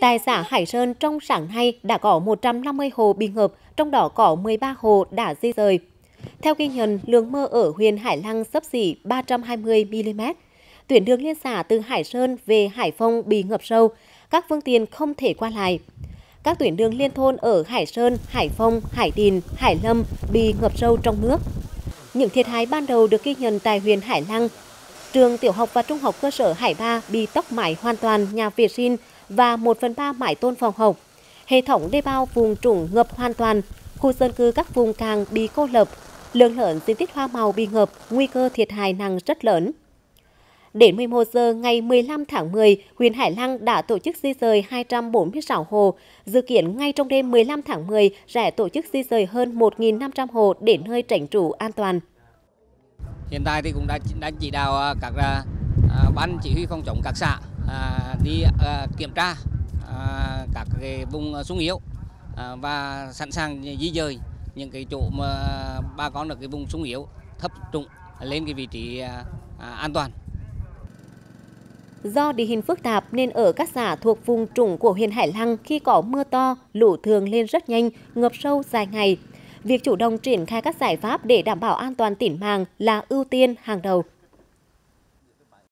Tại xã Hải Sơn trong sáng nay đã có 150 hộ bị ngập, trong đó có 13 hộ đã di dời. Theo ghi nhận, lượng mưa ở huyện Hải Lăng xấp xỉ 320 mm. Tuyến đường liên xã từ Hải Sơn về Hải Phong bị ngập sâu, các phương tiện không thể qua lại. Các tuyến đường liên thôn ở Hải Sơn, Hải Phong, Hải Đình, Hải Lâm bị ngập sâu trong nước. Những thiệt hại ban đầu được ghi nhận tại huyện Hải Lăng. Trường tiểu học và trung học cơ sở Hải Ba bị tốc mái hoàn toàn nhà vệ sinh và 1/3 mái tôn phòng học. Hệ thống đê bao vùng trũng ngập hoàn toàn, khu dân cư các vùng càng bị cô lập, lượng lớn diện tích hoa màu bị ngập, nguy cơ thiệt hại nặng rất lớn. Đến 11 giờ ngày 15 tháng 10, huyện Hải Lăng đã tổ chức di dời 246 hộ, dự kiến ngay trong đêm 15 tháng 10 sẽ tổ chức di dời hơn 1.500 hộ đến nơi tránh trú an toàn. Hiện tại thì cũng đã chỉ đạo các ban chỉ huy phòng chống các xã đi kiểm tra các cái vùng xung yếu và sẵn sàng di dời những cái chỗ mà bà con ở cái vùng xung yếu thấp trũng lên cái vị trí an toàn. Do địa hình phức tạp nên ở các xã thuộc vùng trũng của huyện Hải Lăng khi có mưa to, lũ thường lên rất nhanh, ngập sâu dài ngày. Việc chủ động triển khai các giải pháp để đảm bảo an toàn tính mạng là ưu tiên hàng đầu.